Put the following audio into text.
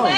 More!